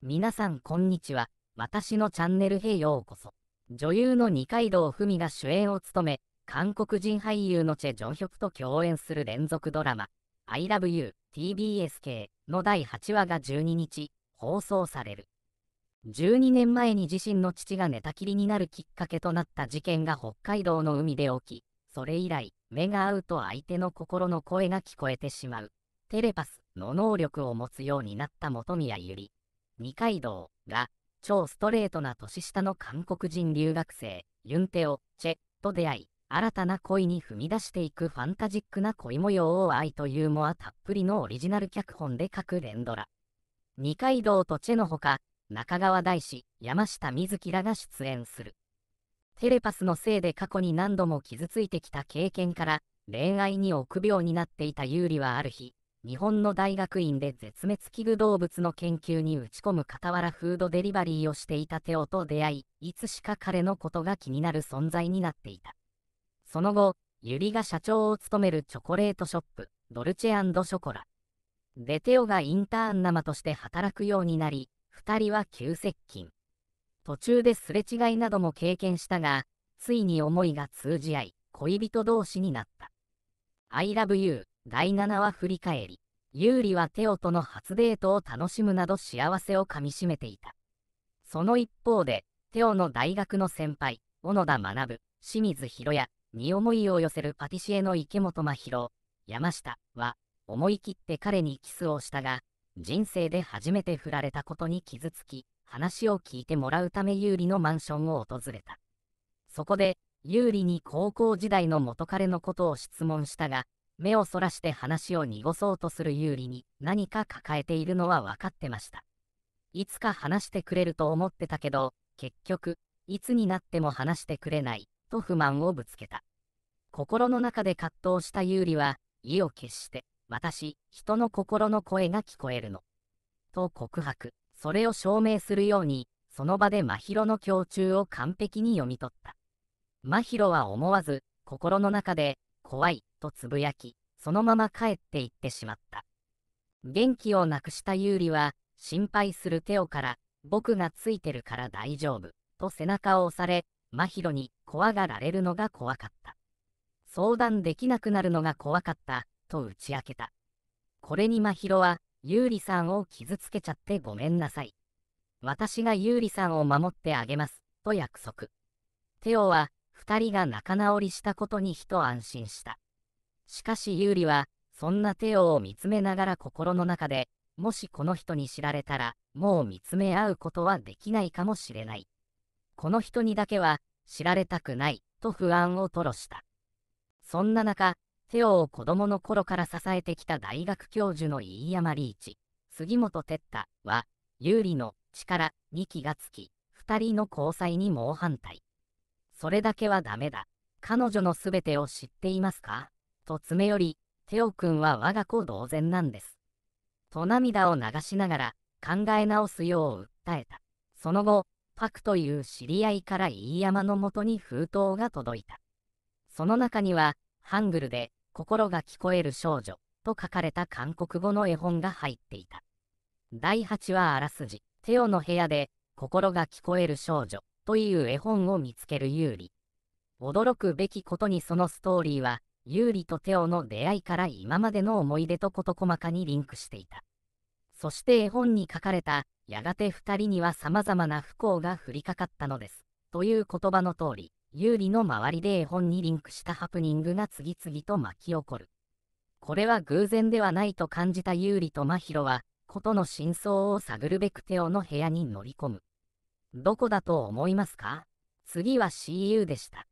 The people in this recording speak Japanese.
皆さんこんにちは。私のチャンネルへようこそ。女優の二階堂ふみが主演を務め、韓国人俳優のチェ・ジョンヒョクと共演する連続ドラマ「I Love You TBS系」の第8話が12日放送される。12年前に自身の父が寝たきりになるきっかけとなった事件が北海道の海で起き、それ以来目が合うと相手の心の声が聞こえてしまうテレパスの能力を持つようになった本宮ゆり。二階堂が超ストレートな年下の韓国人留学生ユンテオ・チェと出会い、新たな恋に踏み出していくファンタジックな恋模様を愛とユーモアたっぷりのオリジナル脚本で書く連ドラ。二階堂とチェのほか、中川大志、山下美月らが出演する。テレパスのせいで過去に何度も傷ついてきた経験から恋愛に臆病になっていた優里は、ある日日本の大学院で絶滅危惧動物の研究に打ち込む傍らフードデリバリーをしていたテオと出会い、いつしか彼のことが気になる存在になっていた。その後、ユリが社長を務めるチョコレートショップドルチェ&ショコラでテオがインターン生として働くようになり、2人は急接近。途中ですれ違いなども経験したが、ついに思いが通じ合い恋人同士になった。I Love You第7話振り返り。優里はテオとの初デートを楽しむなど幸せをかみしめていた。その一方で、テオの大学の先輩、小野田学、清水博也に思いを寄せるパティシエの池本真弘、山下は思い切って彼にキスをしたが、人生で初めて振られたことに傷つき、話を聞いてもらうため優里のマンションを訪れた。そこで、優里に高校時代の元彼のことを質問したが、目をそらして話を濁そうとする優里に何か抱えているのは分かってました。いつか話してくれると思ってたけど、結局、いつになっても話してくれない、と不満をぶつけた。心の中で葛藤した優里は、意を決して、私、人の心の声が聞こえるの。と告白。それを証明するように、その場で真宙の胸中を完璧に読み取った。真宙は思わず、心の中で、怖い、とつぶやき、そのまま帰って行ってしまった。元気をなくした優里は、心配するテオから、僕がついてるから大丈夫、と背中を押され、真宙に怖がられるのが怖かった。相談できなくなるのが怖かった、と打ち明けた。これに真宙は、優里さんを傷つけちゃってごめんなさい。私が優里さんを守ってあげます、と約束。テオは、二人が仲直りしたことに一安心した。しかし優里は、そんなテオを見つめながら心の中で、もしこの人に知られたら、もう見つめ合うことはできないかもしれない。この人にだけは、知られたくない、と不安を吐露した。そんな中、テオを子供の頃から支えてきた大学教授の飯山リーチ、杉本哲太は、優里の力に気がつき、二人の交際に猛反対。それだけはダメだ。彼女のすべてを知っていますかと詰め寄り、テオくんは我が子同然なんです。と涙を流しながら、考え直すよう訴えた。その後、パクという知り合いから飯山のもとに封筒が届いた。その中には、ハングルで、心が聞こえる少女と書かれた韓国語の絵本が入っていた。第8話あらすじ。テオの部屋で心が聞こえる少女という絵本を見つける優里。驚くべきことにそのストーリーは優里とテオの出会いから今までの思い出と事細かにリンクしていた。そして絵本に書かれたやがて2人には様々な不幸が降りかかったのですという言葉の通り、優里の周りで絵本にリンクしたハプニングが次々と巻き起こる。これは偶然ではないと感じた優里と真宙は、事の真相を探るべくテオの部屋に乗り込む。どこだと思いますか？次は CU でした。